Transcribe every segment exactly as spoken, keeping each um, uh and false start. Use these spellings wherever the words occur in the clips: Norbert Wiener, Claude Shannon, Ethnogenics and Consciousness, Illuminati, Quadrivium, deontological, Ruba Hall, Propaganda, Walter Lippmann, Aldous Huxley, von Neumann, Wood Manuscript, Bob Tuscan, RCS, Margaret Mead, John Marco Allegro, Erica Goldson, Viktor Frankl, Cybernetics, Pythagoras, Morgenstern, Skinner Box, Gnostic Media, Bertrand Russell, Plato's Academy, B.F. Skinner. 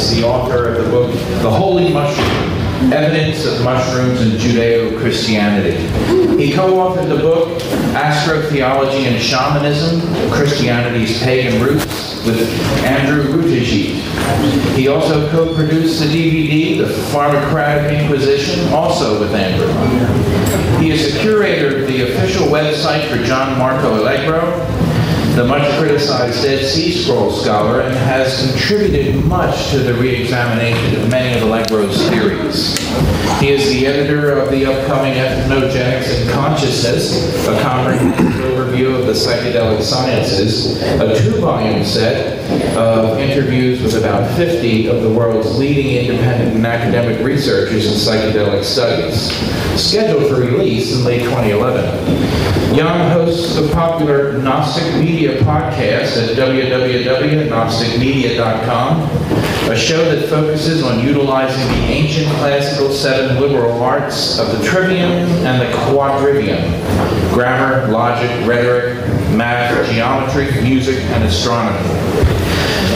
is the author of the book, The Holy Mushroom, Evidence of Mushrooms in Judeo-Christianity. He co-authored the book, Astrotheology and Shamanism, Christianity's Pagan Roots, with Andrew Rutajit. He also co-produced the D V D, The Pharmacratic Inquisition, also with Andrew. He is the curator of the official website for John Marco Allegro, the much-criticized Dead Sea Scroll scholar, and has contributed much to the re-examination of many of Allegro's theories. He is the editor of the upcoming Ethnogenics and Consciousness, a comprehensive overview of the psychedelic sciences, a two-volume set of interviews with about fifty of the world's leading independent and academic researchers in psychedelic studies, scheduled for release in late twenty eleven. Young hosts the popular Gnostic Media podcast at w w w dot gnostic media dot com, a show that focuses on utilizing the ancient classical seven liberal arts of the trivium and the quadrivium: grammar, logic, rhetoric, math, geometry, music, and astronomy,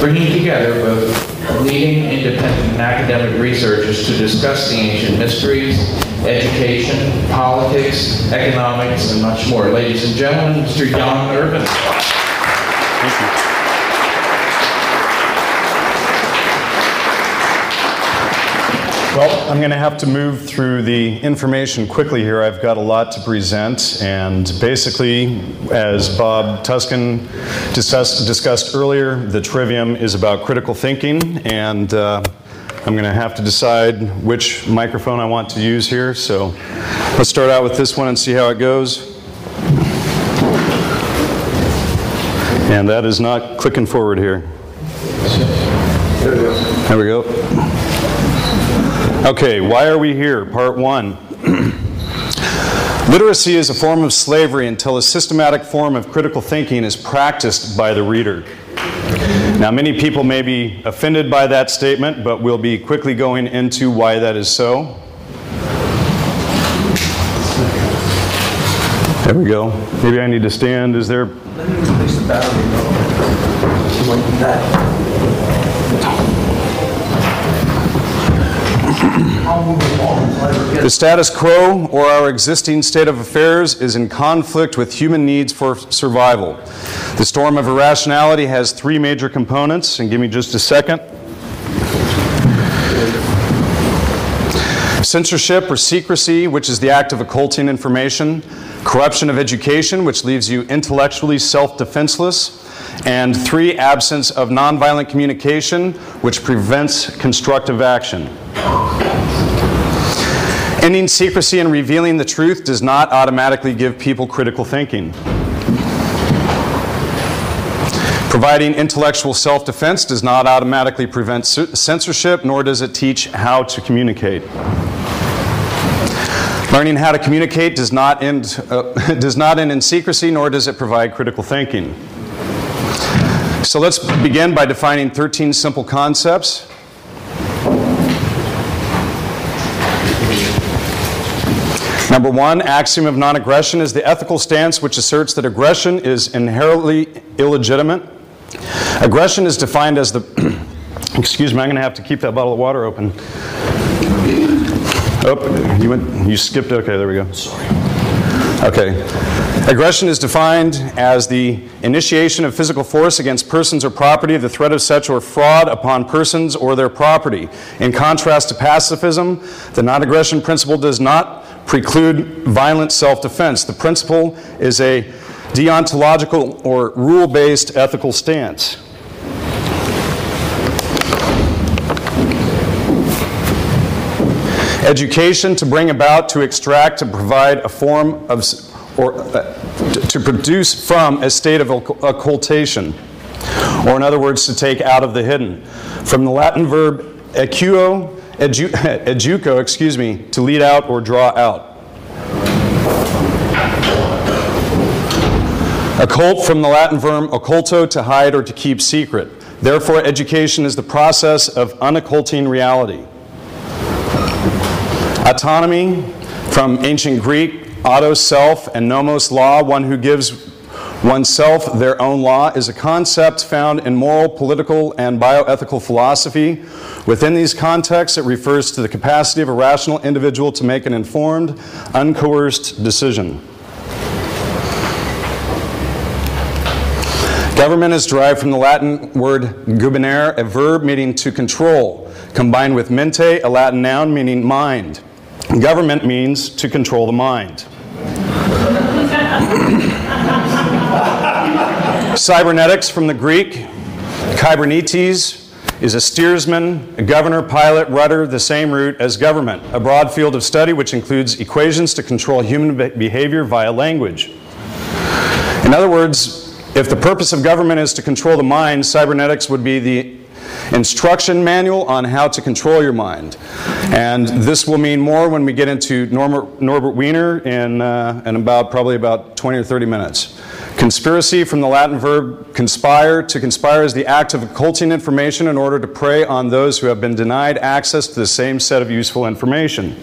bringing together both leading independent and academic researchers to discuss the ancient mysteries, education, politics, economics, and much more. Ladies and gentlemen, Mister John Irvin. Thank you. Well, I'm going to have to move through the information quickly here. I've got a lot to present, and basically, as Bob Tuscan discussed, discussed earlier, the trivium is about critical thinking, and uh, I'm going to have to decide which microphone I want to use here, so let's start out with this one and see how it goes. And that is not clicking forward here. There we go. Okay, why are we here? Part one. Literacy is a form of slavery until a systematic form of critical thinking is practiced by the reader. Now, many people may be offended by that statement, but we'll be quickly going into why that is so. There we go. Maybe I need to stand. Is there... Let me replace the battery, though. Like that. The status quo, or our existing state of affairs, is in conflict with human needs for survival. The storm of irrationality has three major components, and give me just a second. Censorship or secrecy, which is the act of occulting information. Corruption of education, which leaves you intellectually self-defenseless. And three, absence of nonviolent communication, which prevents constructive action. Ending secrecy and revealing the truth does not automatically give people critical thinking. Providing intellectual self-defense does not automatically prevent censorship, nor does it teach how to communicate. Learning how to communicate does not end, uh, does not end in secrecy, nor does it provide critical thinking. So let's begin by defining thirteen simple concepts. Number one, axiom of non-aggression is the ethical stance which asserts that aggression is inherently illegitimate. Aggression is defined as the, excuse me, I'm going to have to keep that bottle of water open. Oh, you went, you skipped, okay, there we go. Sorry. Okay. Aggression is defined as the initiation of physical force against persons or property, the threat of such or fraud upon persons or their property. In contrast to pacifism, the non-aggression principle does not preclude violent self-defense. The principle is a deontological or rule-based ethical stance. Education, to bring about, to extract, to provide a form of, or uh, to produce from a state of occultation, or in other words, to take out of the hidden. From the Latin verb acuo, edu educo, excuse me, to lead out or draw out. Occult, from the Latin verb occulto, to hide or to keep secret. Therefore, education is the process of unocculting reality. Autonomy, from ancient Greek, autos, self, and nomos, law, one who gives oneself, their own law, is a concept found in moral, political, and bioethical philosophy. Within these contexts, it refers to the capacity of a rational individual to make an informed, uncoerced decision. Government is derived from the Latin word gubernare, a verb meaning to control, combined with mente, a Latin noun meaning mind. Government means to control the mind. Cybernetics, from the Greek, kybernetes, is a steersman, a governor, pilot, rudder, the same root as government, a broad field of study which includes equations to control human behavior via language. In other words, if the purpose of government is to control the mind, cybernetics would be the instruction manual on how to control your mind. And this will mean more when we get into Norbert, Norbert Wiener in, uh, in about, probably about twenty or thirty minutes. Conspiracy, from the Latin verb conspire. To conspire is the act of occulting information in order to prey on those who have been denied access to the same set of useful information.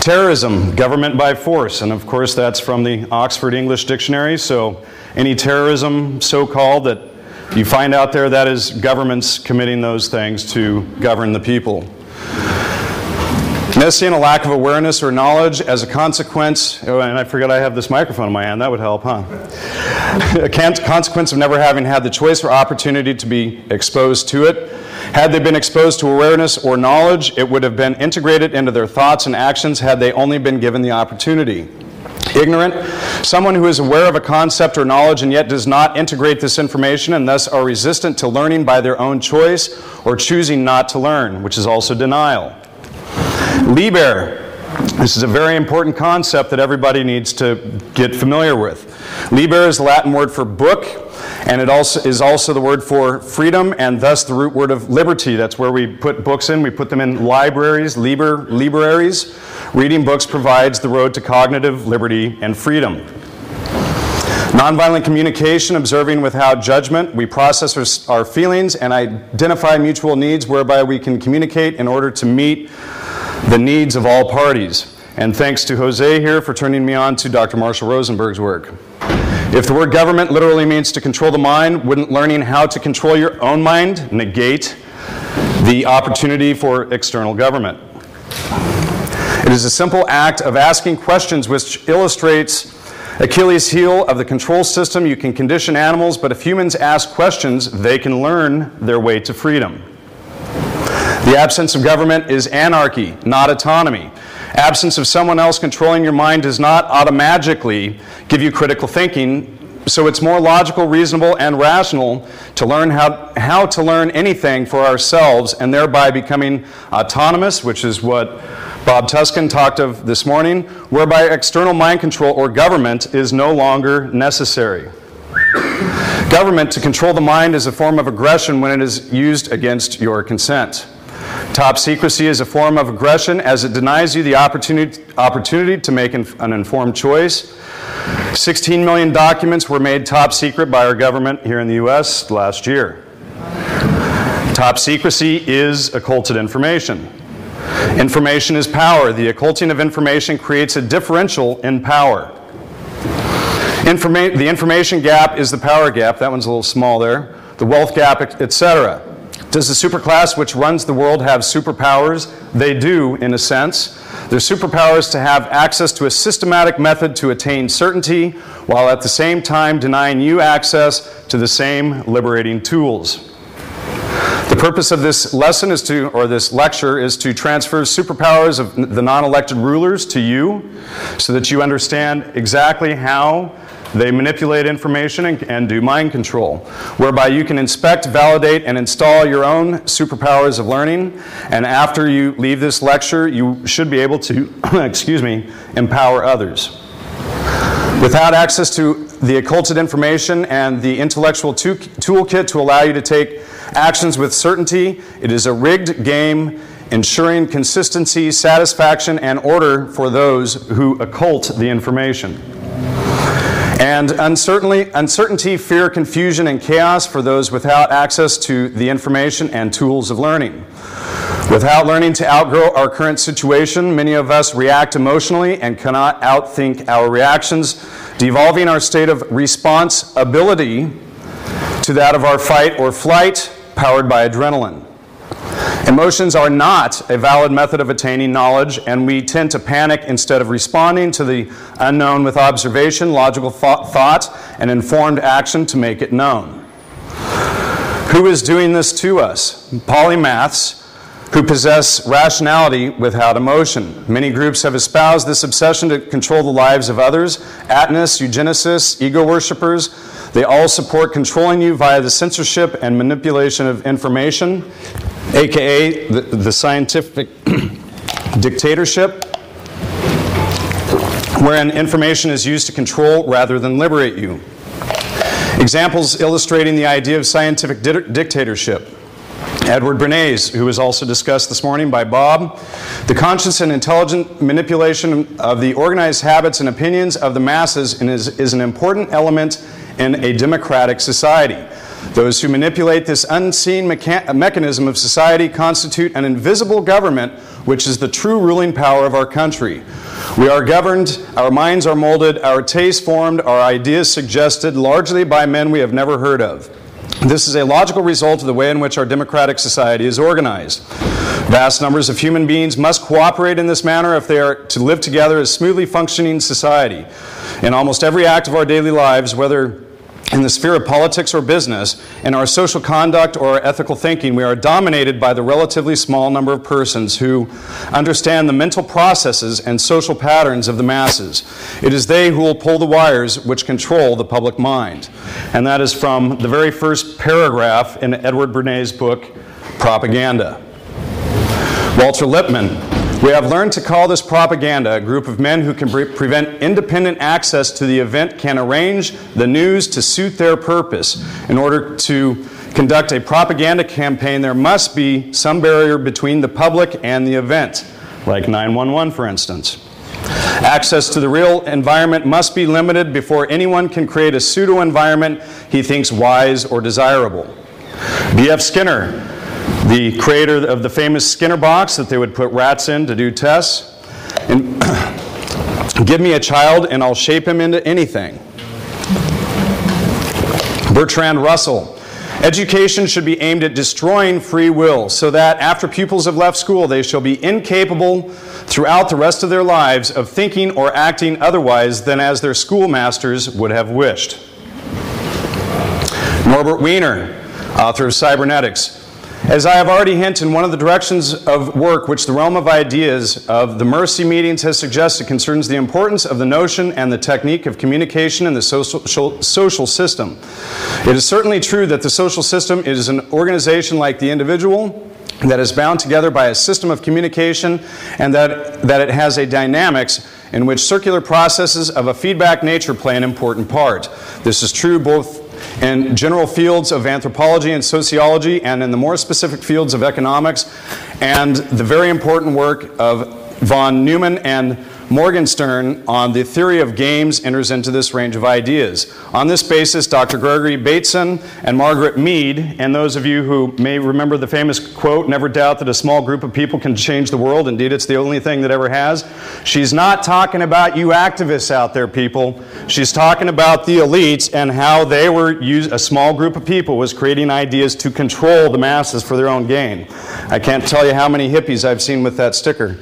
Terrorism, government by force, and of course that's from the Oxford English Dictionary, so any terrorism so-called that you find out there, that is governments committing those things to govern the people. Missing a lack of awareness or knowledge as a consequence, oh, and I forgot I have this microphone in my hand, that would help, huh? A consequence of never having had the choice or opportunity to be exposed to it. Had they been exposed to awareness or knowledge, it would have been integrated into their thoughts and actions had they only been given the opportunity. Ignorant, someone who is aware of a concept or knowledge and yet does not integrate this information and thus are resistant to learning by their own choice or choosing not to learn, which is also denial. Liber. This is a very important concept that everybody needs to get familiar with. Liber is the Latin word for book, and it also is also the word for freedom, and thus the root word of liberty. That's where we put books in. We put them in libraries, liber, libraries. Reading books provides the road to cognitive liberty and freedom. Nonviolent communication, observing without judgment. We process our feelings and identify mutual needs whereby we can communicate in order to meet the needs of all parties. And thanks to Jose here for turning me on to Doctor Marshall Rosenberg's work. If the word government literally means to control the mind, wouldn't learning how to control your own mind negate the opportunity for external government? It is a simple act of asking questions which illustrates Achilles' heel of the control system. You can condition animals, but if humans ask questions, they can learn their way to freedom. The absence of government is anarchy, not autonomy. Absence of someone else controlling your mind does not automatically give you critical thinking, so it's more logical, reasonable, and rational to learn how, how to learn anything for ourselves and thereby becoming autonomous, which is what Bob Tuscan talked of this morning, whereby external mind control or government is no longer necessary. Government to control the mind is a form of aggression when it is used against your consent. Top secrecy is a form of aggression as it denies you the opportunity, opportunity to make an, an informed choice. sixteen million documents were made top secret by our government here in the U S last year. Top secrecy is occulted information. Information is power. The occulting of information creates a differential in power. Informa- the information gap is the power gap. That one's a little small there. The wealth gap, et cetera. Does the superclass which runs the world have superpowers? They do, in a sense. Their superpowers to have access to a systematic method to attain certainty, while at the same time denying you access to the same liberating tools. The purpose of this lesson is to, or this lecture, is to transfer superpowers of the non-elected rulers to you, so that you understand exactly how they manipulate information and, and do mind control, whereby you can inspect, validate, and install your own superpowers of learning. And after you leave this lecture, you should be able to, excuse me, empower others. Without access to the occulted information and the intellectual to- toolkit to allow you to take actions with certainty, it is a rigged game ensuring consistency, satisfaction, and order for those who occult the information. And uncertainty, uncertainty, fear, confusion, and chaos for those without access to the information and tools of learning. Without learning to outgrow our current situation, many of us react emotionally and cannot outthink our reactions, devolving our state of responsibility to that of our fight or flight, powered by adrenaline. Emotions are not a valid method of attaining knowledge, and we tend to panic instead of responding to the unknown with observation, logical thought, thought and informed action to make it known. Who is doing this to us? Polymaths who possess rationality without emotion. Many groups have espoused this obsession to control the lives of others. Atnists, eugenicists, ego worshippers, they all support controlling you via the censorship and manipulation of information, aka the, the scientific dictatorship, wherein information is used to control rather than liberate you. Examples illustrating the idea of scientific di dictatorship. Edward Bernays, who was also discussed this morning by Bob, the conscious and intelligent manipulation of the organized habits and opinions of the masses is, is an important element in a democratic society. Those who manipulate this unseen mecha mechanism of society constitute an invisible government, which is the true ruling power of our country. We are governed, our minds are molded, our tastes formed, our ideas suggested, largely by men we have never heard of. This is a logical result of the way in which our democratic society is organized. Vast numbers of human beings must cooperate in this manner if they are to live together as smoothly functioning society. In almost every act of our daily lives, whether in the sphere of politics or business, in our social conduct or our ethical thinking, we are dominated by the relatively small number of persons who understand the mental processes and social patterns of the masses. It is they who will pull the wires which control the public mind. And that is from the very first paragraph in Edward Bernays' book, Propaganda. Walter Lippmann. We have learned to call this propaganda. A group of men who can pre prevent independent access to the event can arrange the news to suit their purpose. In order to conduct a propaganda campaign, there must be some barrier between the public and the event, like nine one one, for instance. Access to the real environment must be limited before anyone can create a pseudo-environment he thinks wise or desirable. B F Skinner, the creator of the famous Skinner Box that they would put rats in to do tests. And give me a child and I'll shape him into anything. Bertrand Russell. Education should be aimed at destroying free will, so that after pupils have left school, they shall be incapable throughout the rest of their lives of thinking or acting otherwise than as their schoolmasters would have wished. Norbert Wiener, author of Cybernetics. As I have already hinted, one of the directions of work which the realm of ideas of the Mercy meetings has suggested concerns the importance of the notion and the technique of communication in the social, social system. It is certainly true that the social system is an organization like the individual that is bound together by a system of communication, and that, that it has a dynamics in which circular processes of a feedback nature play an important part. This is true both in general fields of anthropology and sociology, and in the more specific fields of economics, and the very important work of von Neumann and Morgenstern on the theory of games enters into this range of ideas. On this basis, Doctor Gregory Bateson and Margaret Mead, and those of you who may remember the famous quote, never doubt that a small group of people can change the world. Indeed, it's the only thing that ever has. She's not talking about you activists out there, people. She's talking about the elites and how they were used, a small group of people was creating ideas to control the masses for their own gain. I can't tell you how many hippies I've seen with that sticker.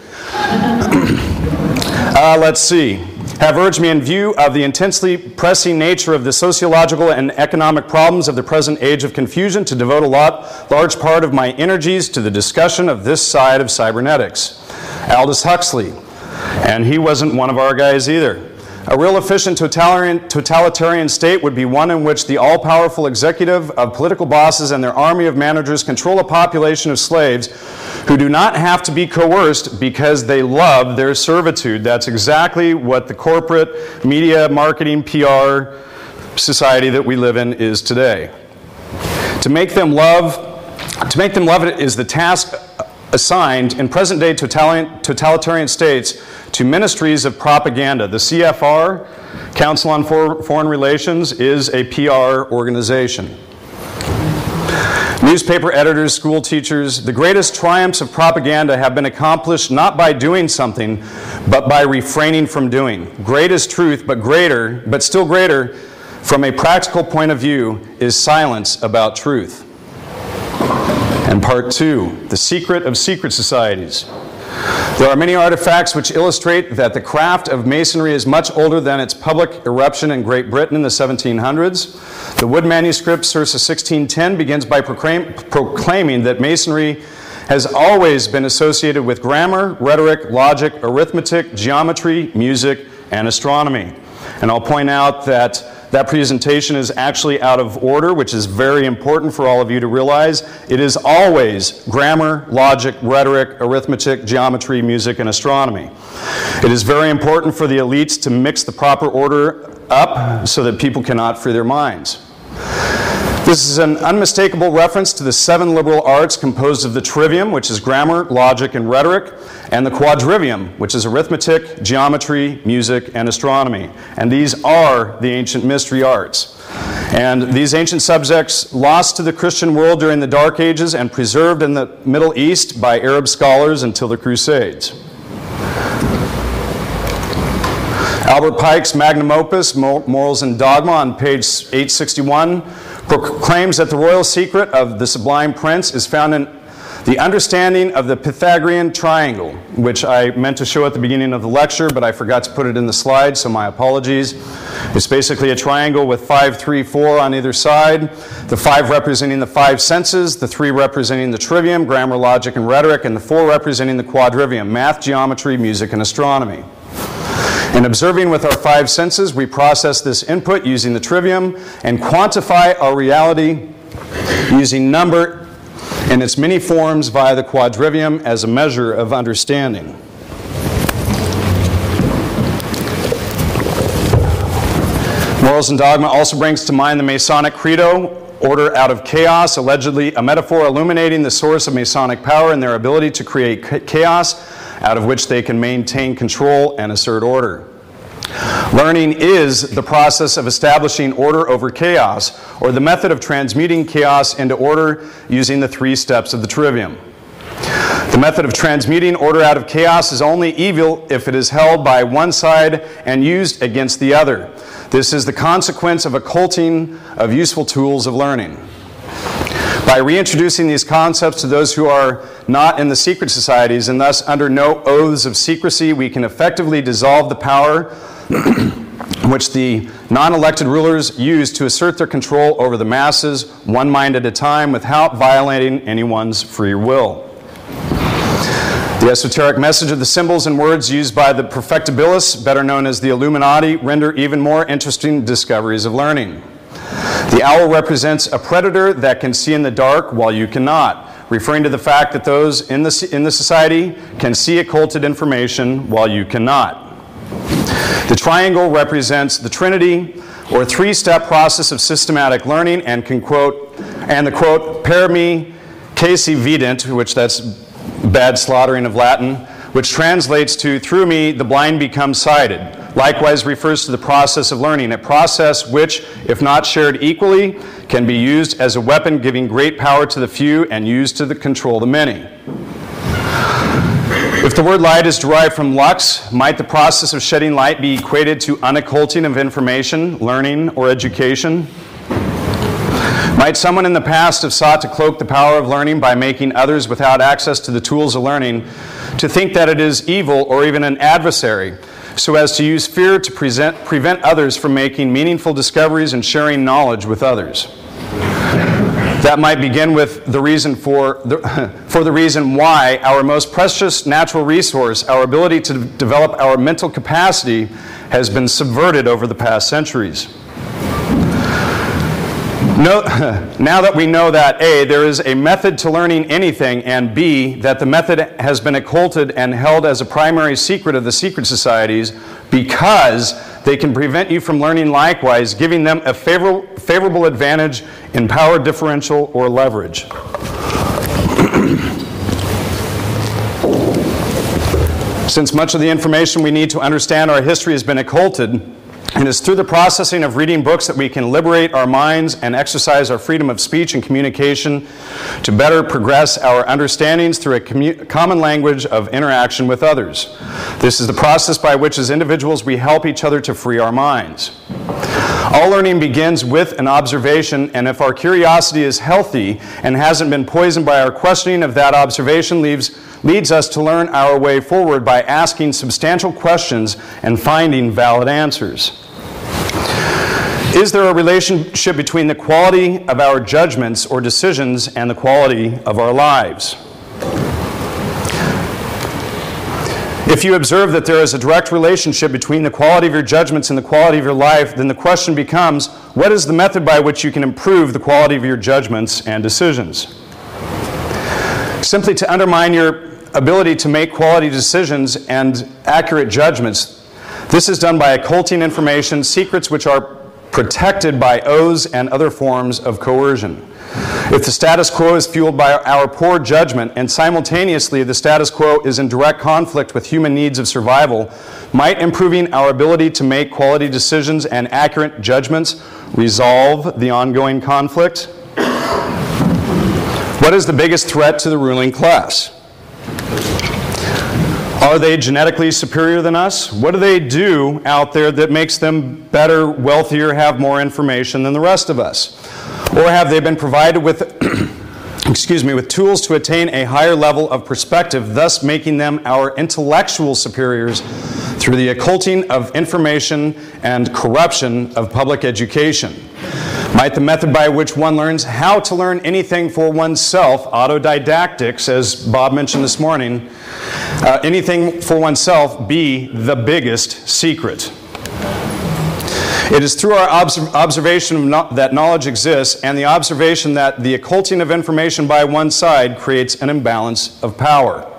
Uh, let's see, have urged me in view of the intensely pressing nature of the sociological and economic problems of the present age of confusion to devote a lot, large part of my energies to the discussion of this side of cybernetics. Aldous Huxley, and he wasn't one of our guys either. A real efficient totalitarian, totalitarian state would be one in which the all-powerful executive of political bosses and their army of managers control a population of slaves who do not have to be coerced because they love their servitude. That's exactly what the corporate media, marketing, P R society that we live in is today. To make them love, to make them love it is the task assigned in present-day totalitarian states to ministries of propaganda. The C F R, Council on Foreign Relations, is a P R organization. Newspaper editors, school teachers, the greatest triumphs of propaganda have been accomplished not by doing something, but by refraining from doing. Great is truth, but greater, but still greater, from a practical point of view, is silence about truth. And part two, the secret of secret societies. There are many artifacts which illustrate that the craft of masonry is much older than its public eruption in Great Britain in the seventeen hundreds. The Wood Manuscript, circa sixteen ten, begins by proclaim, proclaiming that masonry has always been associated with grammar, rhetoric, logic, arithmetic, geometry, music, and astronomy. And I'll point out that that presentation is actually out of order, which is very important for all of you to realize. It is always grammar, logic, rhetoric, arithmetic, geometry, music, and astronomy. It is very important for the elites to mix the proper order up so that people cannot free their minds. This is an unmistakable reference to the seven liberal arts composed of the trivium, which is grammar, logic, and rhetoric, and the quadrivium, which is arithmetic, geometry, music, and astronomy. And these are the ancient mystery arts. And these ancient subjects lost to the Christian world during the Dark Ages and preserved in the Middle East by Arab scholars until the Crusades. Albert Pike's magnum opus, Morals and Dogma, on page eight sixty-one, proclaims that the royal secret of the Sublime Prince is found in the understanding of the Pythagorean triangle, which I meant to show at the beginning of the lecture, but I forgot to put it in the slide, so my apologies. It's basically a triangle with five, three, four on either side, the five representing the five senses, the three representing the trivium, grammar, logic, and rhetoric, and the four representing the quadrivium, math, geometry, music, and astronomy. In observing with our five senses, we process this input using the trivium and quantify our reality using number in its many forms via the quadrivium as a measure of understanding. Morals and Dogma also brings to mind the Masonic Credo, order out of chaos, allegedly a metaphor illuminating the source of Masonic power and their ability to create chaos out of which they can maintain control and assert order. Learning is the process of establishing order over chaos, or the method of transmuting chaos into order using the three steps of the trivium. The method of transmuting order out of chaos is only evil if it is held by one side and used against the other. This is the consequence of occulting of useful tools of learning. By reintroducing these concepts to those who are not in the secret societies and thus under no oaths of secrecy, we can effectively dissolve the power which the non-elected rulers use to assert their control over the masses, one mind at a time, without violating anyone's free will. The esoteric message of the symbols and words used by the perfectibilis, better known as the Illuminati, render even more interesting discoveries of learning. The owl represents a predator that can see in the dark while you cannot, referring to the fact that those in the, in the society can see occulted information while you cannot. The triangle represents the Trinity, or three-step process of systematic learning, and can quote, and the quote, per me, casi vident, which that's bad slaughtering of Latin, which translates to, through me, the blind become sighted. Likewise refers to the process of learning, a process which, if not shared equally, can be used as a weapon giving great power to the few and used to the control the many. If the word light is derived from lux, might the process of shedding light be equated to unocculting of information, learning, or education? Might someone in the past have sought to cloak the power of learning by making others without access to the tools of learning to think that it is evil or even an adversary, so as to use fear to present, prevent others from making meaningful discoveries and sharing knowledge with others? That might begin with the reason for the, for the reason why our most precious natural resource, our ability to develop our mental capacity, has been subverted over the past centuries. No, now that we know that A, there is a method to learning anything, and B, that the method has been occulted and held as a primary secret of the secret societies because they can prevent you from learning likewise, giving them a favor favorable advantage in power differential or leverage. Since much of the information we need to understand our history has been occulted, It is through the processing of reading books that we can liberate our minds and exercise our freedom of speech and communication to better progress our understandings through a commu- common language of interaction with others. This is the process by which, as individuals, we help each other to free our minds. All learning begins with an observation, and if our curiosity is healthy and hasn't been poisoned by our questioning of that observation, leaves, leads us to learn our way forward by asking substantial questions and finding valid answers. Is there a relationship between the quality of our judgments or decisions and the quality of our lives? If you observe that there is a direct relationship between the quality of your judgments and the quality of your life, then the question becomes, what is the method by which you can improve the quality of your judgments and decisions? Simply to undermine your ability to make quality decisions and accurate judgments. This is done by occulting information, secrets which are protected by oaths and other forms of coercion. If the status quo is fueled by our poor judgment, and simultaneously the status quo is in direct conflict with human needs of survival, might improving our ability to make quality decisions and accurate judgments resolve the ongoing conflict? What is the biggest threat to the ruling class? Are they genetically superior than us? What do they do out there that makes them better, wealthier, have more information than the rest of us? Or have they been provided with, excuse me, with tools to attain a higher level of perspective, thus making them our intellectual superiors through the occulting of information and corruption of public education? Might the method by which one learns how to learn anything for oneself, autodidactics, as Bob mentioned this morning, uh, anything for oneself, be the biggest secret? It is through our obs observation of no that knowledge exists, and the observation that the occulting of information by one side creates an imbalance of power.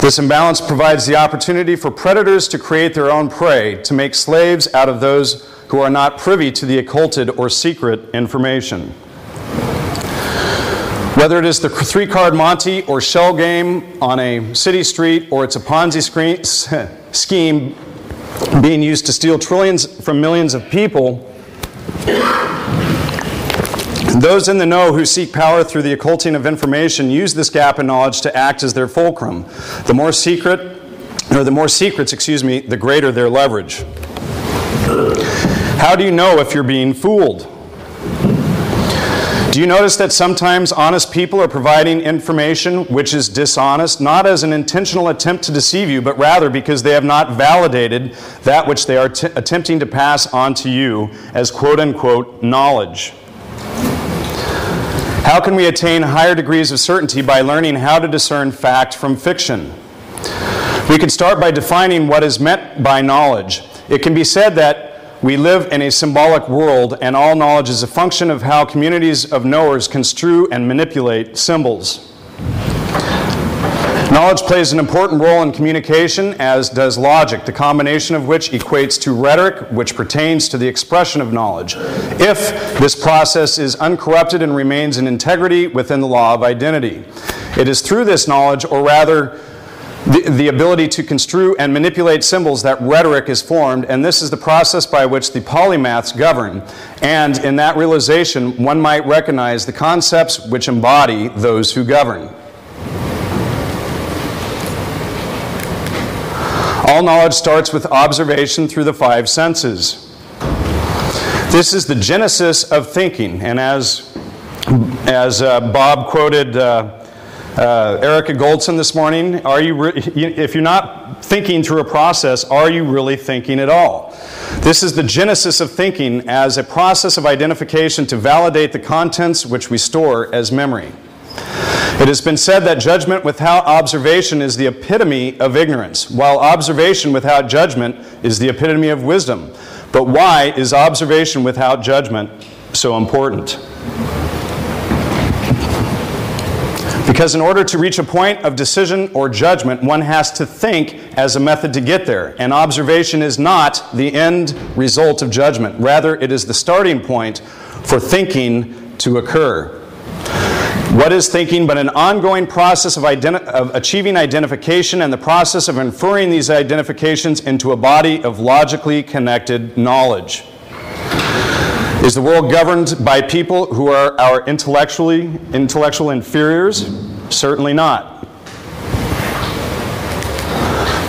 This imbalance provides the opportunity for predators to create their own prey, to make slaves out of those who are not privy to the occulted or secret information. Whether it is the three-card Monte or shell game on a city street, or it's a Ponzi scheme being used to steal trillions from millions of people, those in the know who seek power through the occulting of information use this gap in knowledge to act as their fulcrum. The more secret, or the more secrets, excuse me, the greater their leverage. How do you know if you're being fooled? Do you notice that sometimes honest people are providing information which is dishonest, not as an intentional attempt to deceive you, but rather because they have not validated that which they are t- attempting to pass on to you as quote-unquote knowledge? How can we attain higher degrees of certainty by learning how to discern fact from fiction? We can start by defining what is meant by knowledge. It can be said that we live in a symbolic world, and all knowledge is a function of how communities of knowers construe and manipulate symbols. Knowledge plays an important role in communication, as does logic, the combination of which equates to rhetoric, which pertains to the expression of knowledge, if this process is uncorrupted and remains in integrity within the law of identity. It is through this knowledge, or rather, The, the ability to construe and manipulate symbols, that rhetoric is formed, and this is the process by which the polymaths govern. And in that realization, one might recognize the concepts which embody those who govern. All knowledge starts with observation through the five senses. This is the genesis of thinking, and as, as uh, Bob quoted uh, Uh, Erica Goldson this morning, are you re if you're not thinking through a process, are you really thinking at all? This is the genesis of thinking as a process of identification to validate the contents which we store as memory. It has been said that judgment without observation is the epitome of ignorance, while observation without judgment is the epitome of wisdom. But why is observation without judgment so important? Because in order to reach a point of decision or judgment, one has to think as a method to get there. And observation is not the end result of judgment. Rather, it is the starting point for thinking to occur. What is thinking but an ongoing process of, of achieving identification and the process of inferring these identifications into a body of logically connected knowledge? Is the world governed by people who are our intellectually, intellectual inferiors? Certainly not.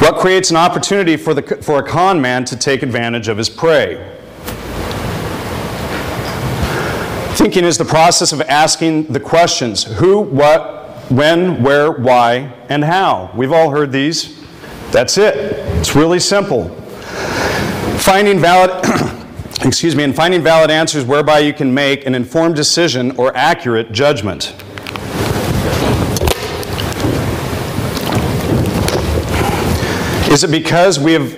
What creates an opportunity for, the, for a con man to take advantage of his prey? Thinking is the process of asking the questions: who, what, when, where, why, and how. We've all heard these. That's it. It's really simple. Finding valid, excuse me, and finding valid answers whereby you can make an informed decision or accurate judgment. Is it because we have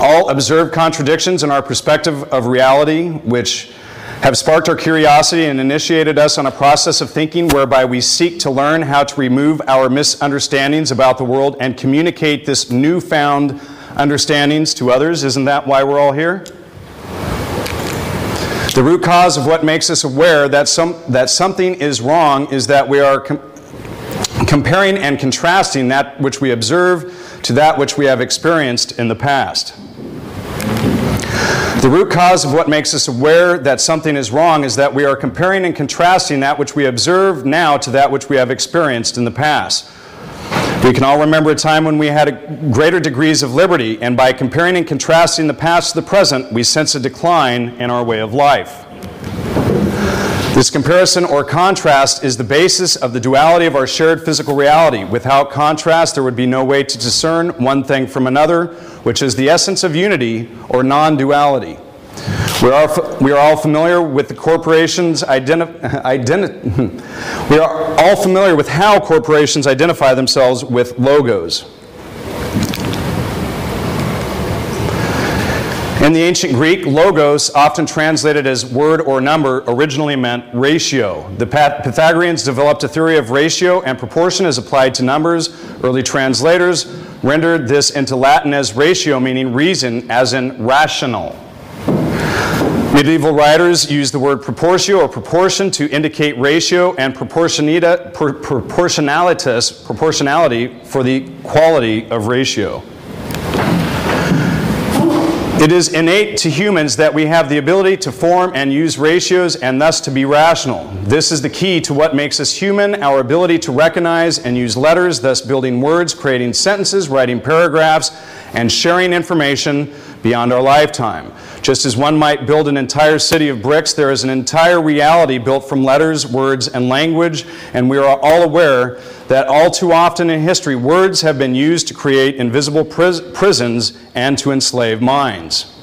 all observed contradictions in our perspective of reality, which have sparked our curiosity and initiated us on a process of thinking whereby we seek to learn how to remove our misunderstandings about the world and communicate this newfound understandings to others? Isn't that why we're all here? The root cause of what makes us aware that, some, that something is wrong is that we are com comparing and contrasting that which we observe to that which we have experienced in the past. The root cause of what makes us aware that something is wrong is that we are comparing and contrasting that which we observe now to that which we have experienced in the past. We can all remember a time when we had a greater degrees of liberty, and by comparing and contrasting the past to the present, we sense a decline in our way of life. This comparison or contrast is the basis of the duality of our shared physical reality. Without contrast, there would be no way to discern one thing from another, which is the essence of unity or non-duality. We are, we are all familiar with the corporations identi- identi- we are all familiar with how corporations identify themselves with logos. In the ancient Greek, logos, often translated as word or number, originally meant ratio. The Pythagoreans developed a theory of ratio and proportion as applied to numbers. Early translators rendered this into Latin as ratio, meaning reason, as in rational. Medieval writers used the word proportio or proportion to indicate ratio and proportionita, pr proportionalitas, proportionality for the quality of ratio. It is innate to humans that we have the ability to form and use ratios and thus to be rational. This is the key to what makes us human, our ability to recognize and use letters, thus building words, creating sentences, writing paragraphs, and sharing information beyond our lifetime. Just as one might build an entire city of bricks, there is an entire reality built from letters, words, and language, and we are all aware that all too often in history, words have been used to create invisible pris prisons and to enslave minds.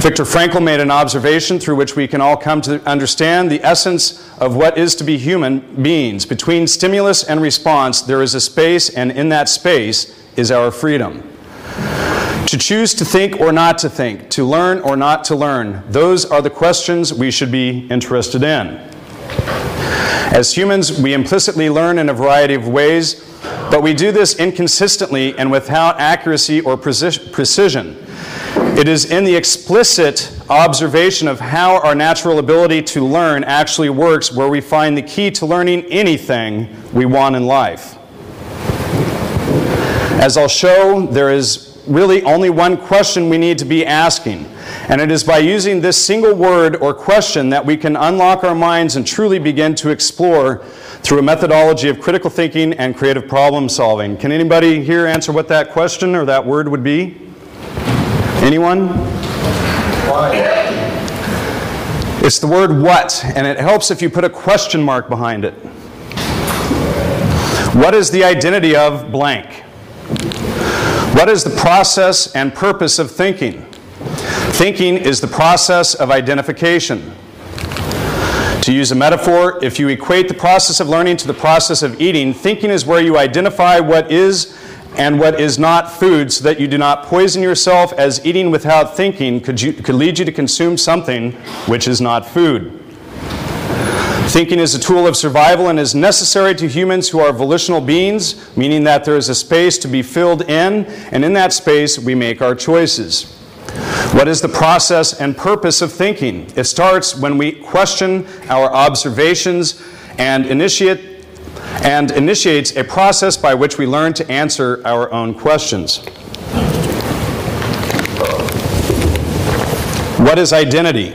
Viktor Frankl made an observation through which we can all come to understand the essence of what is to be human beings. Between stimulus and response, there is a space, and in that space is our freedom. To choose to think or not to think, to learn or not to learn, those are the questions we should be interested in. As humans, we implicitly learn in a variety of ways, but we do this inconsistently and without accuracy or precision. It is in the explicit observation of how our natural ability to learn actually works where we find the key to learning anything we want in life. As I'll show, there is really only one question we need to be asking, and it is by using this single word or question that we can unlock our minds and truly begin to explore through a methodology of critical thinking and creative problem solving. Can anybody here answer what that question or that word would be? Anyone? Why? It's the word what, and it helps if you put a question mark behind it. What is the identity of blank? What is the process and purpose of thinking? Thinking is the process of identification. To use a metaphor, if you equate the process of learning to the process of eating, thinking is where you identify what is and what is not food so that you do not poison yourself, as eating without thinking could, you, could lead you to consume something which is not food. Thinking is a tool of survival and is necessary to humans who are volitional beings, meaning that there is a space to be filled in, and in that space we make our choices. What is the process and purpose of thinking? It starts when we question our observations and initiate and initiates a process by which we learn to answer our own questions. What is identity?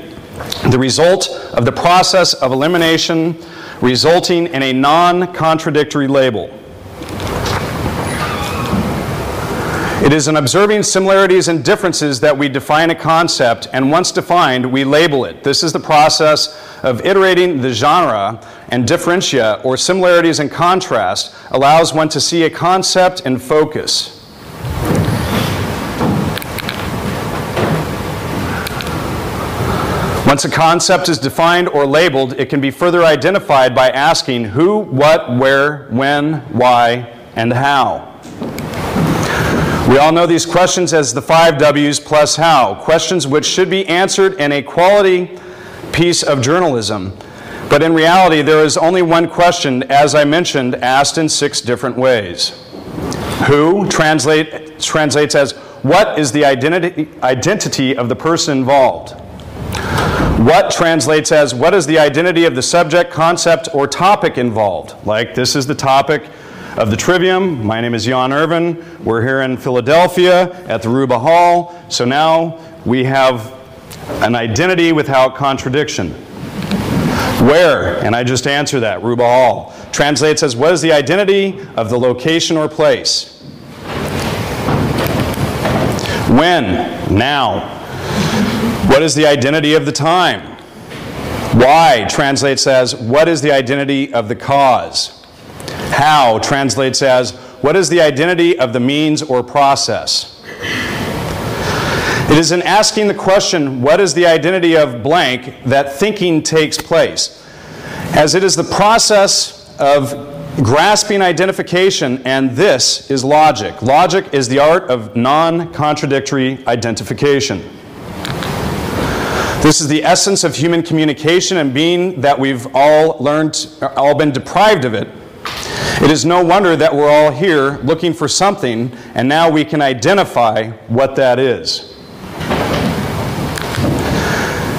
The result of the process of elimination resulting in a non-contradictory label. It is in observing similarities and differences that we define a concept, and once defined, we label it. This is the process of iterating the genre, and differentia, or similarities and contrast, allows one to see a concept in focus. Once a concept is defined or labeled, it can be further identified by asking who, what, where, when, why, and how. We all know these questions as the five W's plus how, questions which should be answered in a quality piece of journalism. But in reality, there is only one question, as I mentioned, asked in six different ways. Who translate, translates as what is the identity, identity of the person involved? What translates as what is the identity of the subject, concept, or topic involved? Like, this is the topic of the Trivium. My name is John Irvin. We're here in Philadelphia at the Ruba Hall. So now we have an identity without contradiction. Where, and I just answered that, Ruba Hall, translates as what is the identity of the location or place? When, now. What is the identity of the time? Why translates as what is the identity of the cause? How translates as what is the identity of the means or process? It is in asking the question what is the identity of blank that thinking takes place, as it is the process of grasping identification, and this is logic. Logic is the art of non-contradictory identification. This is the essence of human communication, and being that we've all learned, all been deprived of it, it is no wonder that we're all here looking for something, and now we can identify what that is.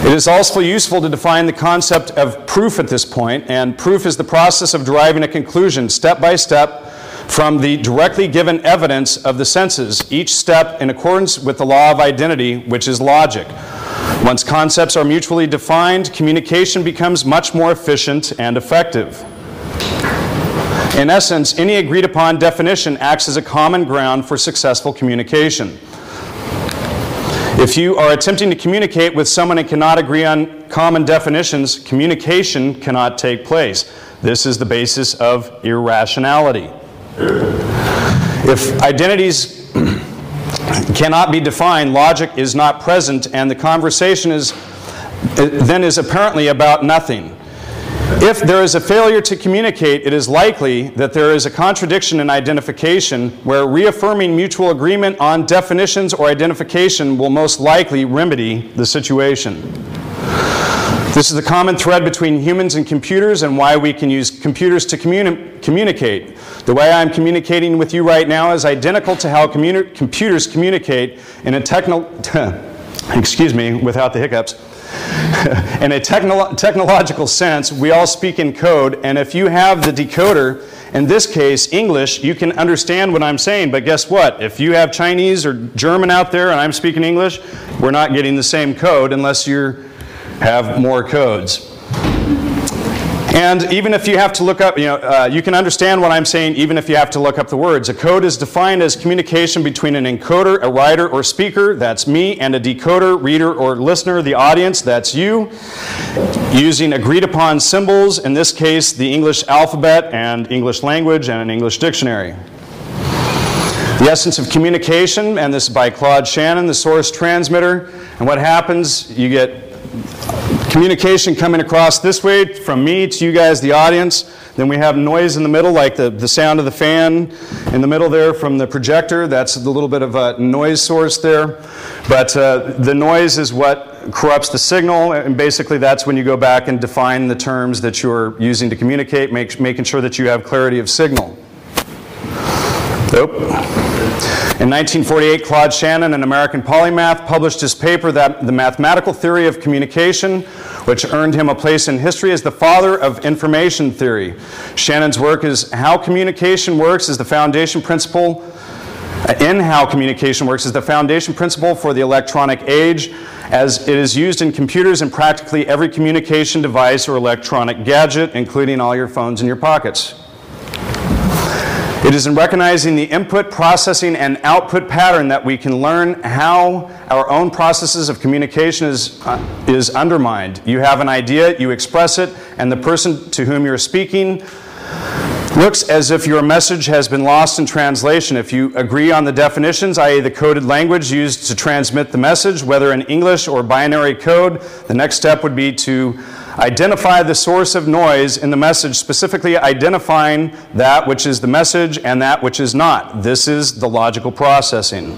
It is also useful to define the concept of proof at this point, and proof is the process of deriving a conclusion step by step from the directly given evidence of the senses, each step in accordance with the law of identity, which is logic. Once concepts are mutually defined, communication becomes much more efficient and effective. In essence, any agreed upon definition acts as a common ground for successful communication. If you are attempting to communicate with someone and cannot agree on common definitions, communication cannot take place. This is the basis of irrationality. If identities cannot be defined, logic is not present, and the conversation is, then is apparently about nothing. If there is a failure to communicate, it is likely that there is a contradiction in identification, where reaffirming mutual agreement on definitions or identification will most likely remedy the situation. This is the common thread between humans and computers, and why we can use computers to communi- communicate. The way I'm communicating with you right now is identical to how commu- computers communicate in a techno- excuse me, without the hiccups. In a technolo- technological sense, we all speak in code, and if you have the decoder, in this case English, you can understand what I'm saying, but guess what? If you have Chinese or German out there and I'm speaking English, we're not getting the same code unless you have more codes. And even if you have to look up, you know, uh, you can understand what I'm saying even if you have to look up the words. A code is defined as communication between an encoder, a writer, or speaker, that's me, and a decoder, reader, or listener, the audience, that's you, using agreed upon symbols, in this case the English alphabet and English language and an English dictionary. The essence of communication, and this is by Claude Shannon, the source transmitter, and what happens, you get communication coming across this way from me to you guys, the audience. Then we have noise in the middle, like the, the sound of the fan in the middle there from the projector. That's the little bit of a noise source there. But uh, the noise is what corrupts the signal, and basically that's when you go back and define the terms that you're using to communicate, make, making sure that you have clarity of signal. Nope. In nineteen forty-eight, Claude Shannon, an American polymath, published his paper, that, The Mathematical Theory of Communication, which earned him a place in history as the father of information theory. Shannon's work is how communication works is the foundation principle in how communication works is the foundation principle for the electronic age, as it is used in computers and practically every communication device or electronic gadget, including all your phones in your pockets. It is in recognizing the input, processing, and output pattern that we can learn how our own processes of communication is, uh, is undermined. You have an idea, you express it, and the person to whom you're speaking looks as if your message has been lost in translation. If you agree on the definitions, that is the coded language used to transmit the message, whether in English or binary code, the next step would be to identify the source of noise in the message, specifically identifying that which is the message and that which is not. This is the logical processing.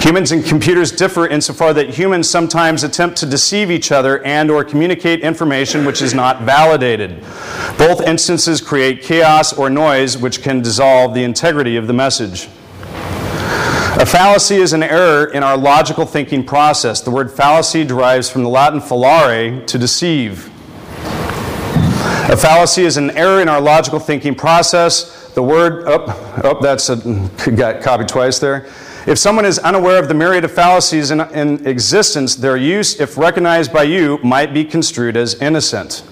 Humans and computers differ insofar that humans sometimes attempt to deceive each other and or communicate information which is not validated. Both instances create chaos or noise which can dissolve the integrity of the message. A fallacy is an error in our logical thinking process. The word fallacy derives from the Latin fallare, to deceive. A fallacy is an error in our logical thinking process. The word, oh, oh that's a, got copied twice there. If someone is unaware of the myriad of fallacies in, in existence, their use, if recognized by you, might be construed as innocent.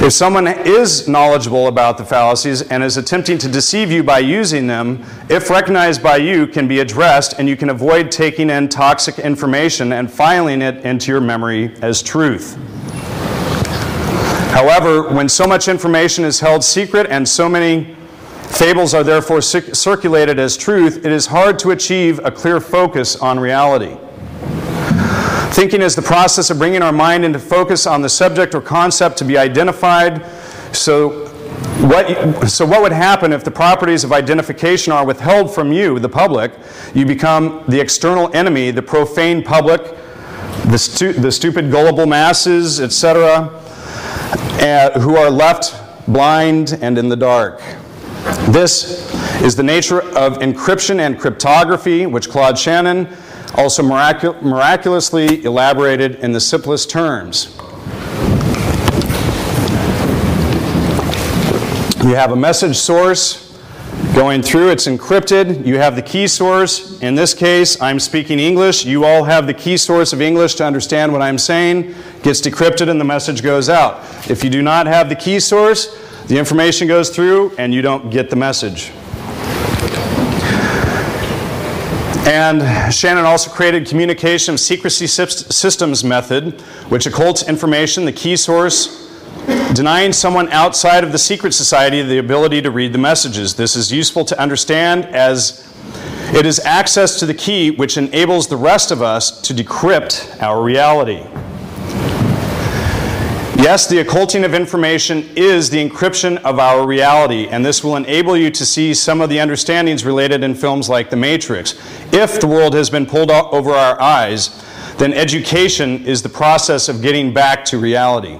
If someone is knowledgeable about the fallacies and is attempting to deceive you by using them, if recognized by you, can be addressed, and you can avoid taking in toxic information and filing it into your memory as truth. However, when so much information is held secret and so many fables are therefore circulated as truth, it is hard to achieve a clear focus on reality. Thinking is the process of bringing our mind into focus on the subject or concept to be identified. So what, so what would happen if the properties of identification are withheld from you, the public? You become the external enemy, the profane public, the, stu the stupid, gullible masses, et cetera, uh, who are left blind and in the dark. This is the nature of encryption and cryptography, which Claude Shannon also miracu- miraculously elaborated in the simplest terms. You have a message source going through, it's encrypted. You have the key source. In this case, I'm speaking English. You all have the key source of English to understand what I'm saying. Gets decrypted and the message goes out. If you do not have the key source, the information goes through and you don't get the message. And Shannon also created communication secrecy systems method, which occults information, the key source, denying someone outside of the secret society the ability to read the messages. This is useful to understand as it is access to the key which enables the rest of us to decrypt our reality. Yes, the occulting of information is the encryption of our reality, and this will enable you to see some of the understandings related in films like The Matrix. If the world has been pulled over our eyes, then education is the process of getting back to reality.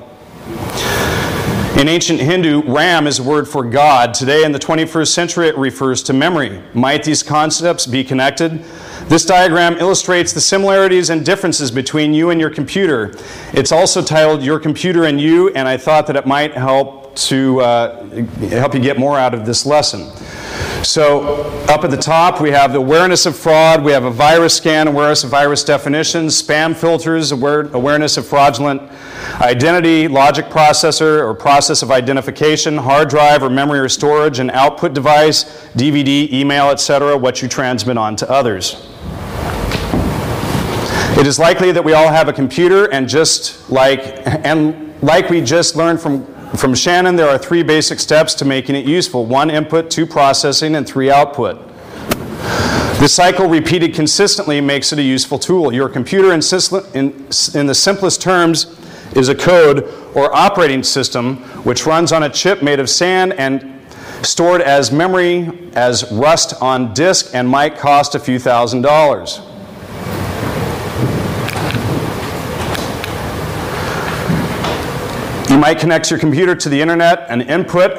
In ancient Hindu, Ram is a word for God. Today, in the twenty-first century, it refers to memory. Might these concepts be connected? This diagram illustrates the similarities and differences between you and your computer. It's also titled Your Computer and You, and I thought that it might help to uh, help you get more out of this lesson. So up at the top, we have the awareness of fraud. We have a virus scan, awareness of virus definitions, spam filters, aware, awareness of fraudulent identity, logic processor or process of identification, hard drive or memory or storage, an output device, D V D, email, et cetera, what you transmit on to others. It is likely that we all have a computer, and just like, and like we just learned from, from Shannon, there are three basic steps to making it useful. One, input; two, processing; and three, output. The cycle repeated consistently makes it a useful tool. Your computer, in, in, in the simplest terms, is a code or operating system which runs on a chip made of sand and stored as memory, as rust on disk, and might cost a few thousand dollars. You might connect your computer to the internet, an input,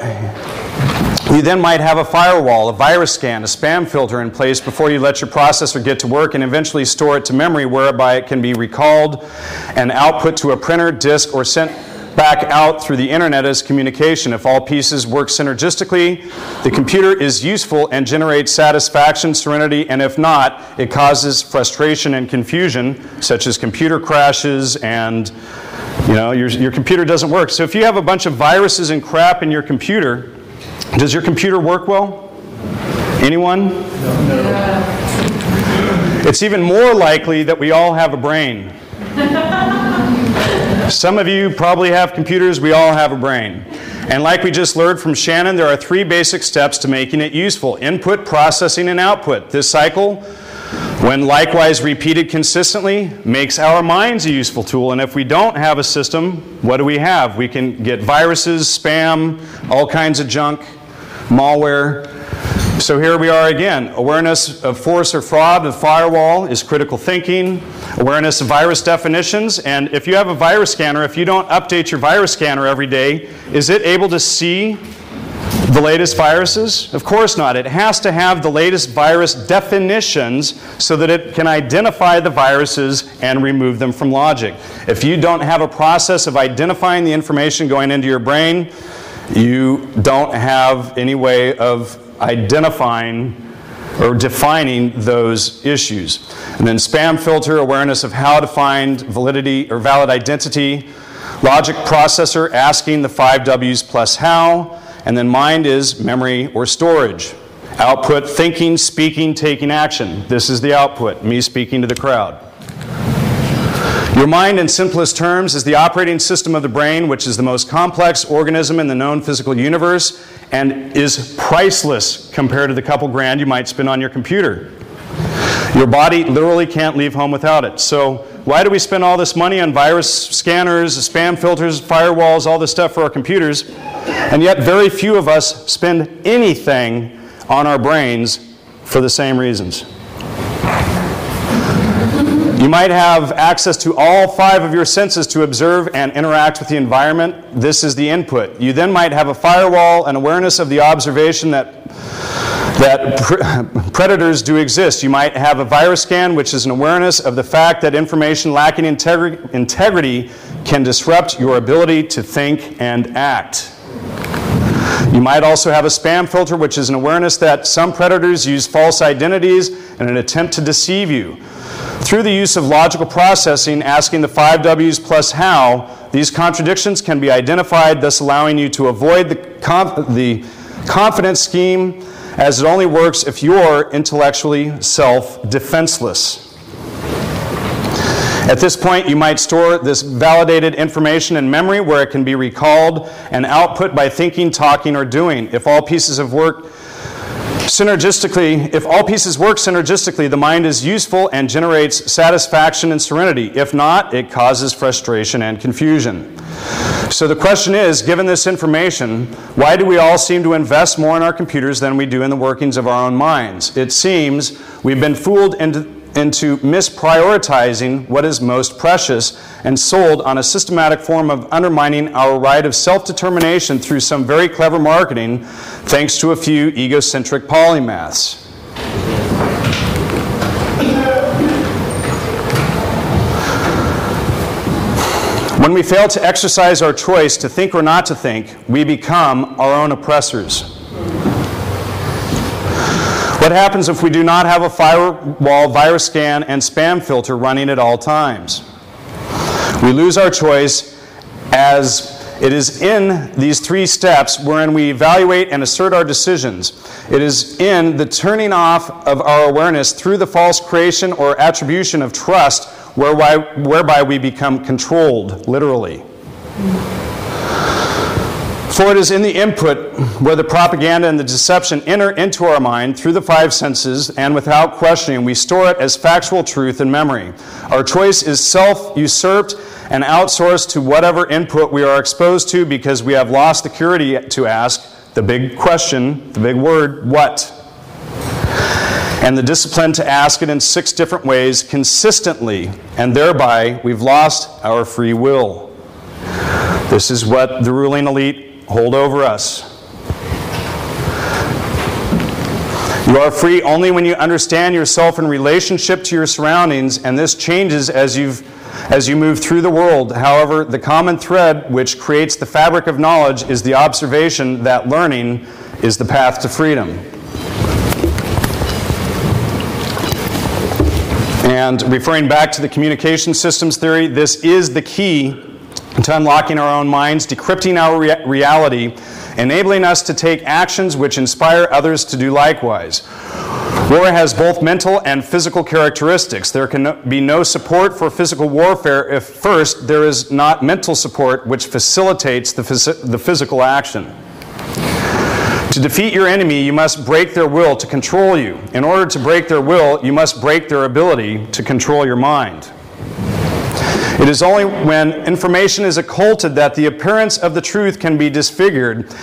You then might have a firewall, a virus scan, a spam filter in place before you let your processor get to work and eventually store it to memory whereby it can be recalled and output to a printer, disk, or sent back out through the internet as communication. If all pieces work synergistically, the computer is useful and generates satisfaction, serenity, and if not, it causes frustration and confusion, such as computer crashes and, you know, your, your computer doesn't work. So if you have a bunch of viruses and crap in your computer, does your computer work well? Anyone? No. It's even more likely that we all have a brain. Some of you probably have computers, we all have a brain. And like we just learned from Shannon, there are three basic steps to making it useful: input, processing, and output. This cycle, when likewise repeated consistently, makes our minds a useful tool. And if we don't have a system, what do we have? We can get viruses, spam, all kinds of junk, malware. So here we are again. Awareness of force or fraud, the firewall, is critical thinking. Awareness of virus definitions. And if you have a virus scanner, if you don't update your virus scanner every day, is it able to see the latest viruses? Of course not. It has to have the latest virus definitions so that it can identify the viruses and remove them from logic. If you don't have a process of identifying the information going into your brain, you don't have any way of identifying or defining those issues. And then spam filter, awareness of how to find validity or valid identity. Logic processor, asking the five W's plus how. And then mind is memory or storage. Output, thinking, speaking, taking action. This is the output, me speaking to the crowd. Your mind, in simplest terms, is the operating system of the brain, which is the most complex organism in the known physical universe and is priceless compared to the couple grand you might spend on your computer. Your body literally can't leave home without it. So why do we spend all this money on virus scanners, spam filters, firewalls, all this stuff for our computers, and yet very few of us spend anything on our brains for the same reasons? You might have access to all five of your senses to observe and interact with the environment. This is the input. You then might have a firewall, an awareness of the observation that, that pre predators do exist. You might have a virus scan, which is an awareness of the fact that information lacking integri integrity can disrupt your ability to think and act. You might also have a spam filter, which is an awareness that some predators use false identities in an attempt to deceive you. Through the use of logical processing, asking the five W's plus how, these contradictions can be identified, thus allowing you to avoid the, conf the confidence scheme, as it only works if you're intellectually self-defenseless. At this point, you might store this validated information in memory where it can be recalled and output by thinking, talking, or doing. If all pieces of work synergistically, if all pieces work synergistically, the mind is useful and generates satisfaction and serenity. If not, it causes frustration and confusion. So the question is, given this information, why do we all seem to invest more in our computers than we do in the workings of our own minds? It seems we've been fooled into into misprioritizing what is most precious and sold on a systematic form of undermining our right of self-determination through some very clever marketing, thanks to a few egocentric polymaths. When we fail to exercise our choice to think or not to think, we become our own oppressors. What happens if we do not have a firewall, virus scan, and spam filter running at all times? We lose our choice, as it is in these three steps wherein we evaluate and assert our decisions. It is in the turning off of our awareness through the false creation or attribution of trust whereby, whereby we become controlled, literally. For it is in the input where the propaganda and the deception enter into our mind through the five senses, and without questioning, we store it as factual truth in memory. Our choice is self-usurped and outsourced to whatever input we are exposed to because we have lost the curiosity to ask the big question, the big word, what? And the discipline to ask it in six different ways consistently, and thereby we've lost our free will. This is what the ruling elite hold over us. You are free only when you understand yourself in relationship to your surroundings, and this changes as you've as you move through the world. However, the common thread which creates the fabric of knowledge is the observation that learning is the path to freedom. And referring back to the communication systems theory, this is the key to unlocking our own minds, decrypting our rea reality, enabling us to take actions which inspire others to do likewise. War has both mental and physical characteristics. There can no, be no support for physical warfare if first there is not mental support which facilitates the, phys the physical action. To defeat your enemy, you must break their will to control you. In order to break their will, you must break their ability to control your mind. It is only when information is occulted that the appearance of the truth can be disfigured,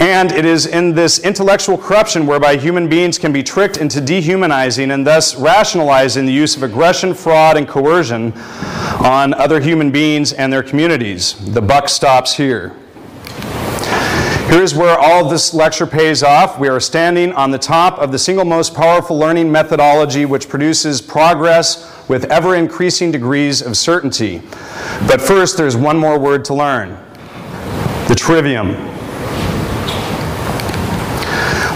and it is in this intellectual corruption whereby human beings can be tricked into dehumanizing and thus rationalizing the use of aggression, fraud, and coercion on other human beings and their communities. The buck stops here. Here's where all this lecture pays off. We are standing on the top of the single most powerful learning methodology which produces progress with ever-increasing degrees of certainty. But first, there's one more word to learn: the trivium.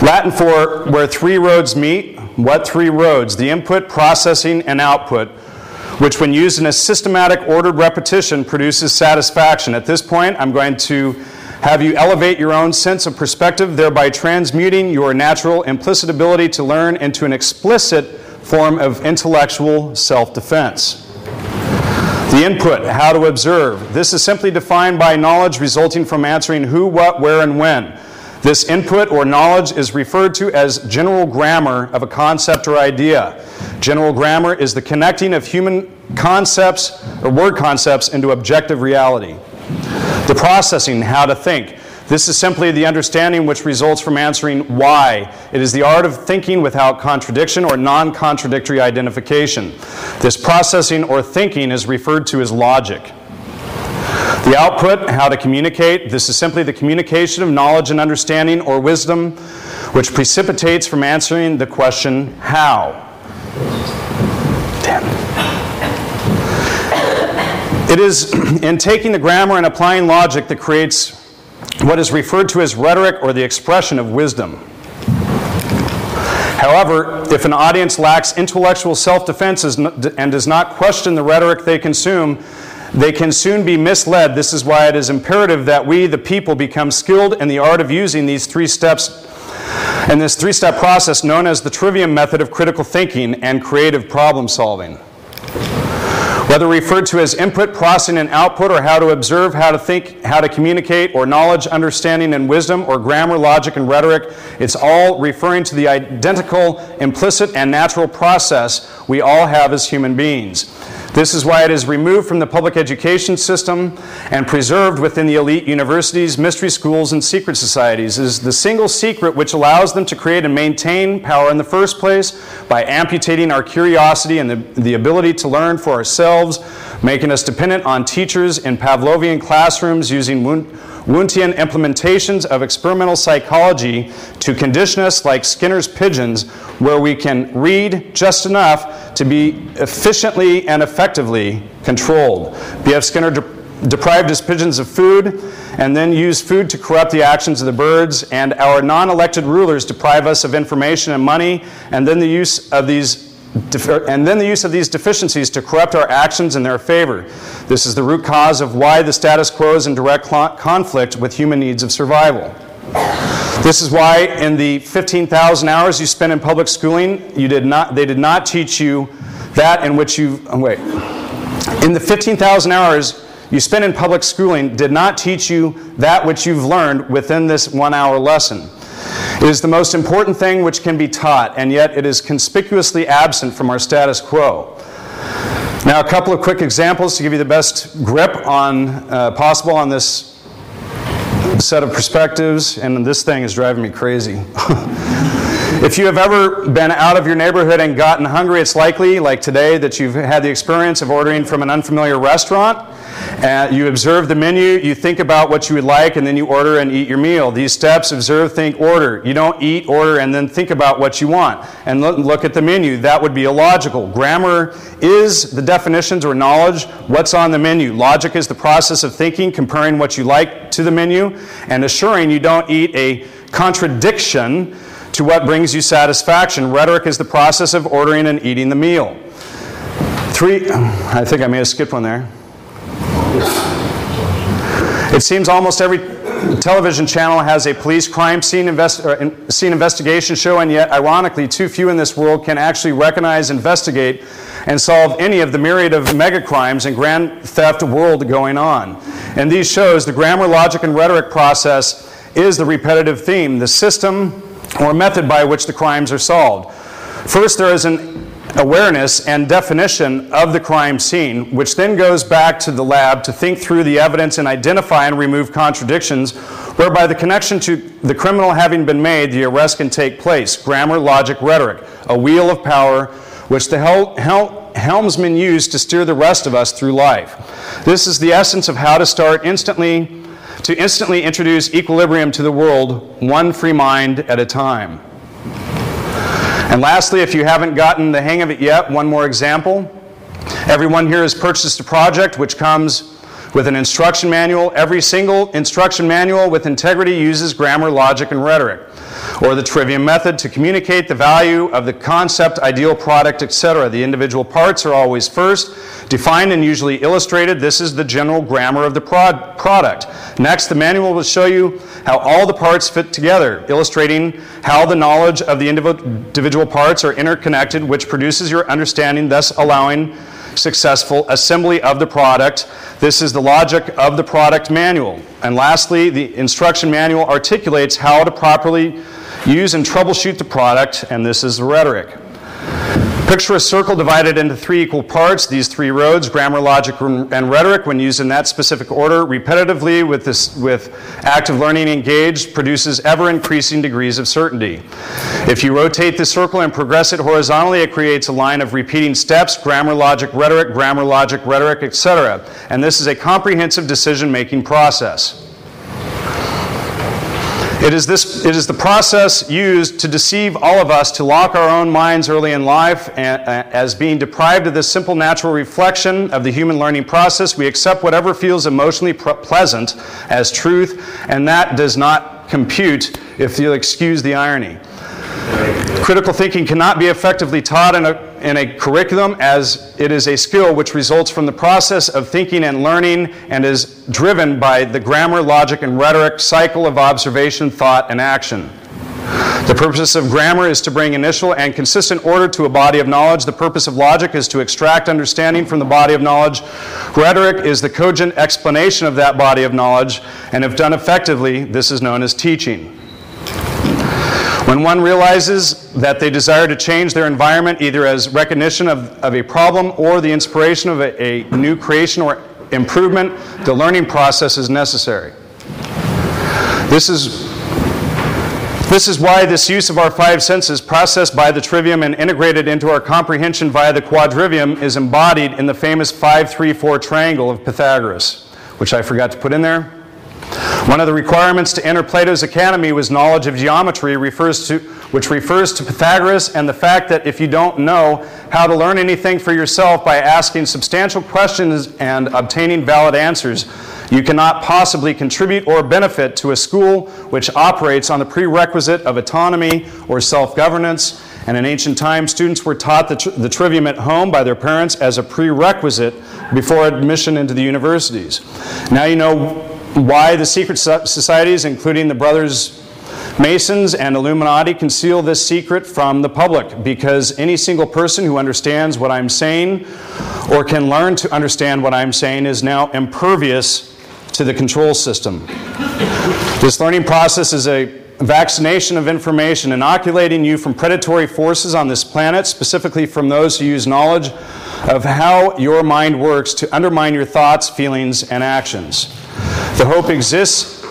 Latin for where three roads meet. What three roads? The input, processing, and output, which when used in a systematic, ordered repetition produces satisfaction. At this point, I'm going to have you elevate your own sense of perspective, thereby transmuting your natural implicit ability to learn into an explicit form of intellectual self-defense. The input, how to observe. This is simply defined by knowledge resulting from answering who, what, where, and when. This input or knowledge is referred to as general grammar of a concept or idea. General grammar is the connecting of human concepts or word concepts into objective reality. The processing, how to think. This is simply the understanding which results from answering why. It is the art of thinking without contradiction or non-contradictory identification. This processing or thinking is referred to as logic. The output, how to communicate. This is simply the communication of knowledge and understanding or wisdom which precipitates from answering the question, how? It is in taking the grammar and applying logic that creates what is referred to as rhetoric or the expression of wisdom. However, if an audience lacks intellectual self-defense and does not question the rhetoric they consume, they can soon be misled. This is why it is imperative that we, the people, become skilled in the art of using these three steps and this three-step process known as the Trivium method of critical thinking and creative problem solving. Whether referred to as input, processing, and output, or how to observe, how to think, how to communicate, or knowledge, understanding, and wisdom, or grammar, logic, and rhetoric, it's all referring to the identical, implicit, and natural process we all have as human beings. This is why it is removed from the public education system and preserved within the elite universities, mystery schools, and secret societies. It is the single secret which allows them to create and maintain power in the first place by amputating our curiosity and the, the ability to learn for ourselves, making us dependent on teachers in Pavlovian classrooms using Wundtian implementations of experimental psychology to condition us like Skinner's pigeons, where we can read just enough to be efficiently and effectively controlled. B F Skinner de- deprived his pigeons of food and then used food to corrupt the actions of the birds, and our non-elected rulers deprive us of information and money, and then the use of these and then the use of these deficiencies to corrupt our actions in their favor. This is the root cause of why the status quo is in direct conflict with human needs of survival. This is why in the fifteen thousand hours you spent in public schooling, you did not, they did not teach you that in which you, oh wait, in the fifteen thousand hours you spent in public schooling did not teach you that which you've learned within this one hour lesson. It is the most important thing which can be taught, and yet it is conspicuously absent from our status quo. Now, a couple of quick examples to give you the best grip on uh, possible on this set of perspectives, and this thing is driving me crazy. If you have ever been out of your neighborhood and gotten hungry, it's likely, like today, that you've had the experience of ordering from an unfamiliar restaurant. Uh, you observe the menu, you think about what you would like, and then you order and eat your meal. These steps: observe, think, order. You don't eat, order, and then think about what you want. And look, look at the menu. That would be illogical. Grammar is the definitions or knowledge, what's on the menu. Logic is the process of thinking, comparing what you like to the menu, and assuring you don't eat a contradiction to what brings you satisfaction. Rhetoric is the process of ordering and eating the meal. Three, I think I may have skipped one there. It seems almost every television channel has a police crime scene, invest, uh, scene investigation show, and yet, ironically, too few in this world can actually recognize, investigate, and solve any of the myriad of mega crimes and grand theft world going on. In these shows, the grammar, logic, and rhetoric process is the repetitive theme, the system or method by which the crimes are solved. First, there is an awareness and definition of the crime scene, which then goes back to the lab to think through the evidence and identify and remove contradictions, whereby the connection to the criminal having been made, the arrest can take place. Grammar, logic, rhetoric, a wheel of power which the hel hel helmsman used to steer the rest of us through life. This is the essence of how to start instantly, to instantly introduce equilibrium to the world, one free mind at a time. And lastly, if you haven't gotten the hang of it yet, one more example. Everyone here has purchased a project which comes with an instruction manual. Every single instruction manual with integrity uses grammar, logic, and rhetoric, or the Trivium method, to communicate the value of the concept, ideal product, et cetera. The individual parts are always first, defined and usually illustrated. This is the general grammar of the prod product. Next, the manual will show you how all the parts fit together, illustrating how the knowledge of the individual parts are interconnected, which produces your understanding, thus allowing successful assembly of the product. This is the logic of the product manual. And lastly, the instruction manual articulates how to properly use and troubleshoot the product, and this is the rhetoric. Picture a circle divided into three equal parts. These three roads, grammar, logic, and rhetoric, when used in that specific order, repetitively with, this, with active learning engaged, produces ever-increasing degrees of certainty. If you rotate the circle and progress it horizontally, it creates a line of repeating steps, grammar, logic, rhetoric, grammar, logic, rhetoric, et cetera. And this is a comprehensive decision-making process. It is, this, it is the process used to deceive all of us, to lock our own minds early in life and, uh, as being deprived of this simple natural reflection of the human learning process. We accept whatever feels emotionally pleasant as truth, and that does not compute, if you'll excuse the irony. Critical thinking cannot be effectively taught in a, in a curriculum, as it is a skill which results from the process of thinking and learning and is driven by the grammar, logic, and rhetoric cycle of observation, thought, and action. The purpose of grammar is to bring initial and consistent order to a body of knowledge. The purpose of logic is to extract understanding from the body of knowledge. Rhetoric is the cogent explanation of that body of knowledge, and if done effectively, this is known as teaching. When one realizes that they desire to change their environment, either as recognition of, of a problem or the inspiration of a, a new creation or improvement, the learning process is necessary. This is, this is why this use of our five senses, processed by the Trivium and integrated into our comprehension via the Quadrivium, is embodied in the famous five three four triangle of Pythagoras, which I forgot to put in there. One of the requirements to enter Plato's Academy was knowledge of geometry, refers to, which refers to Pythagoras and the fact that if you don't know how to learn anything for yourself by asking substantial questions and obtaining valid answers, you cannot possibly contribute or benefit to a school which operates on the prerequisite of autonomy or self-governance. And in ancient times, students were taught the, tri the Trivium at home by their parents as a prerequisite before admission into the universities. Now you know why the secret societies, including the Brothers Masons and Illuminati, conceal this secret from the public, because any single person who understands what I'm saying or can learn to understand what I'm saying is now impervious to the control system. This learning process is a vaccination of information, inoculating you from predatory forces on this planet, specifically from those who use knowledge of how your mind works to undermine your thoughts, feelings, and actions. The hope exists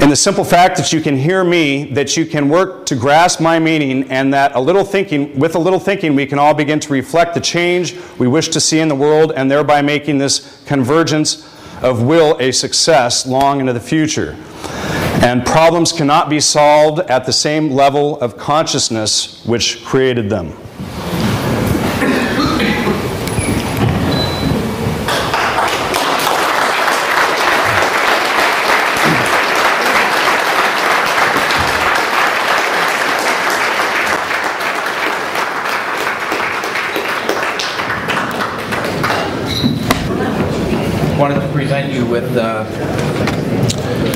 And the simple fact that you can hear me, that you can work to grasp my meaning, and that a little thinking, with a little thinking we can all begin to reflect the change we wish to see in the world, and thereby making this convergence of will a success long into the future. And problems cannot be solved at the same level of consciousness which created them. With the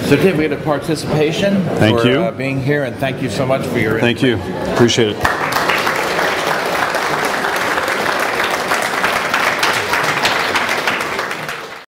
certificate of participation. Thank you. Uh, being here, and thank you so much for your input. Thank you. Appreciate it.